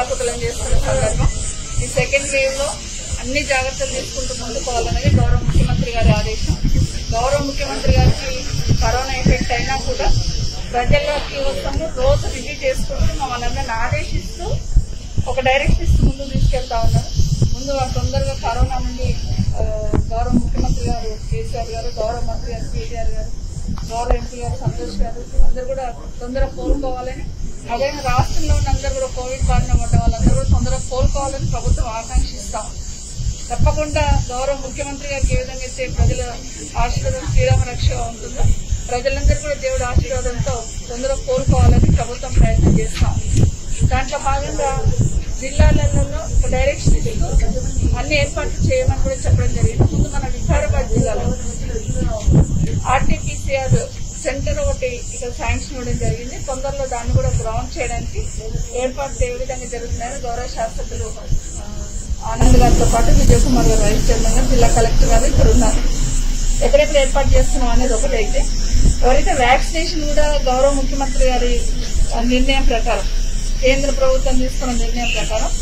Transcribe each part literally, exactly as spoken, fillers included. అవకతవకలం చేస్తున్న సందర్భం ఈ సెకండ్ వేవ్ లో అన్ని జాగృతలు తీసుకుంటూ ముందుకు పోవాలనేది గౌరవ ముఖ్యమంత్రి గారి ఆదేశం। గౌరవ ముఖ్యమంత్రి గారికి కరోనా ఎఫెక్ట్ అయినా కూడా ప్రజలకి వస్తున్న రోజు రిలీజ్ చేసుకుంటూ మనందరిని ఆదేశిస్తూ ఒక డైరెక్షన్ ఇస్తూ ముందుకు తీసుకెళ్తా ఉన్నారు। ముందు తొందరగా కరోనా నుండి గౌరవ ముఖ్యమంత్రి గారు కేసీఆర్ గారు, గౌరవ మంత్రి గారు కేటీఆర్ గారు, గౌరవ ఎంపీ గారు సంతోష్ గారు అందరూ కూడా తొందరగా కోలుకోవాలని, అదే రాష్ట్రంలో ఉన్న అందరూ కూడా కోవిడ్ బారిన పడ్డ వాళ్ళందరూ కూడా తొందరగా కోలుకోవాలని ప్రభుత్వం ఆకాంక్షిస్తాం। తప్పకుండా గౌరవ ముఖ్యమంత్రి గారికి ఏ విధంగా అయితే ప్రజల ఆశీర్వాదం శ్రీరామ రక్ష ఉంటుందో ప్రజలందరూ కూడా దేవుడి ఆశీర్వాదంతో తొందరగా కోలుకోవాలని ప్రభుత్వం ప్రయత్నం చేస్తాం। దాంట్లో భాగంగా జిల్లాలలో డైరెక్షన్ ఇస్తూ అన్ని ఏర్పాట్లు చేయమని కూడా చెప్పడం జరిగింది। ముందు మన వికారాబాద్ జిల్లాలో ఆర్టీపీసీఆర్ సెంటర్ ఒకటి ఇక్కడ శాంక్షన్ ఇవ్వడం జరిగింది। తొందరలో దాన్ని కూడా గ్రౌండ్ చేయడానికి ఏర్పాట్లు ఏ విధంగా జరుగుతున్నాయని గౌరవ శాసకులు ఆనంద్ గారితో పాటు విజయ్ కుమార్ గారు వైస్ చైర్మన్ గారు, జిల్లా కలెక్టర్ గారు ఇక్కడ ఉన్నారు। ఎక్కడెక్కడ ఏర్పాటు చేస్తున్నాం అనేది ఒకటైతే, ఎవరైతే వ్యాక్సినేషన్ కూడా గౌరవ ముఖ్యమంత్రి గారి నిర్ణయం ప్రకారం కేంద్ర ప్రభుత్వం తీసుకున్న నిర్ణయం ప్రకారం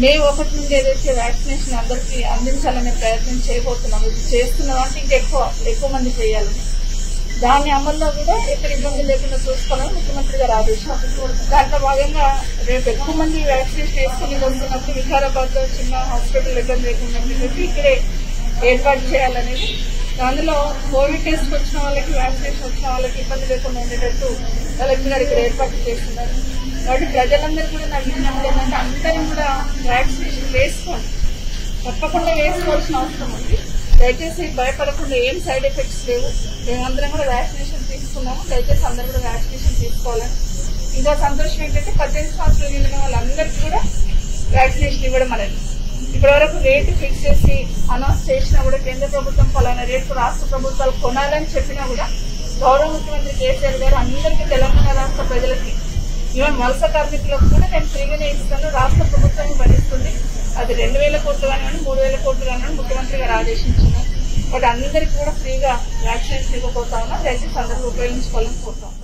మే ఒకటి నుండి ఏదైతే వ్యాక్సినేషన్ అందరికీ అందించాలనే ప్రయత్నం చేయబోతున్నాం। ఇది చేస్తున్న దాంట్లో ఇంకా ఎక్కువ ఎక్కువ మంది చేయాలని, దాని అమల్లో కూడా ఎక్కడ ఇబ్బంది లేకుండా చూసుకోవాలని ముఖ్యమంత్రి గారు ఆదేశం। దాంట్లో భాగంగా రేపు ఎక్కువ మంది వ్యాక్సినేషన్ వేసుకుని వస్తున్నప్పుడు వికారాబాద్ లో చిన్న హాస్పిటల్ ఇబ్బంది లేకుండా చెప్పి ఇక్కడే ఏర్పాటు చేయాలనేది, అందులో కోవిడ్ టెస్ట్ వచ్చిన వాళ్ళకి వ్యాక్సినేషన్ వచ్చిన వాళ్ళకి ఇబ్బంది లేకుండా ఉండేటట్టు కలెక్టర్ గారు ఇక్కడ ఏర్పాటు చేస్తున్నారు। కాబట్టి ప్రజలందరూ కూడా నా విజ్ఞప్తి ఏంటంటే అందరూ కూడా వ్యాక్సినేషన్ వేసుకోండి, తప్పకుండా వేసుకోవాల్సిన అవసరం ఉంది। దయచేసి భయపడకుండా, ఏం సైడ్ ఎఫెక్ట్స్ లేవు, మేమందరం కూడా వ్యాక్సినేషన్ తీసుకున్నాము। దయచేసి అందరూ కూడా వ్యాక్సినేషన్ తీసుకోవాలని, ఇంకా సంతోషం ఏంటంటే పద్దెనిమిది సంవత్సరాలు నిండిన వాళ్ళందరికీ కూడా వ్యాక్సినేషన్ ఇవ్వడం అనేది ఇప్పటివరకు రేటు ఫిక్స్ చేసి అనౌన్స్ చేసినా కూడా కేంద్ర ప్రభుత్వం పలానా రేటు రాష్ట్ర ప్రభుత్వాలు కొనాలని చెప్పినా కూడా గౌరవ ముఖ్యమంత్రి కేసీఆర్ గారు అందరికీ తెలంగాణ రాష్ట్ర ప్రజలకి ఈవెన్ వలస కార్మికులకు కూడా నేను ఫ్రీగానే ఇస్తాను, రాష్ట్ర ప్రభుత్వాన్ని భరిస్తుంది, అది రెండు వేల కోట్లు కానివ్వండి మూడు వేల కోట్లు కానివ్వండి ముఖ్యమంత్రి గారు ఆదేశించారు. బట్ అందరికీ కూడా ఫ్రీగా వ్యాక్సినేషన్ ఇవ్వబోతా ఉన్నా, దయచేసి అందరికీ ఉపయోగించుకోవాలని కోరుతాం।